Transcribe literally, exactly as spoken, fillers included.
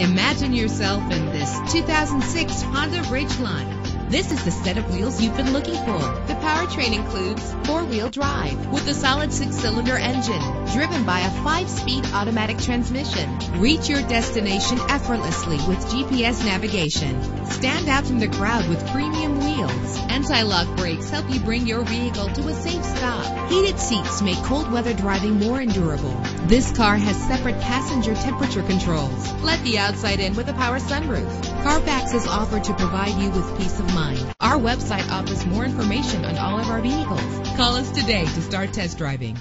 Imagine yourself in this two thousand six Honda Ridgeline. This is the set of wheels you've been looking for. The powertrain includes four-wheel drive with a solid six-cylinder engine driven by a five-speed automatic transmission. Reach your destination effortlessly with G P S navigation. Stand out from the crowd with premium wheels. Anti-lock brakes help you bring your vehicle to a safe stop. Heated seats make cold weather driving more endurable. This car has separate passenger temperature controls. Let the outside in with a power sunroof. Carfax is offered to provide you with peace of mind. Our website offers more information on all of our vehicles. Call us today to start test driving.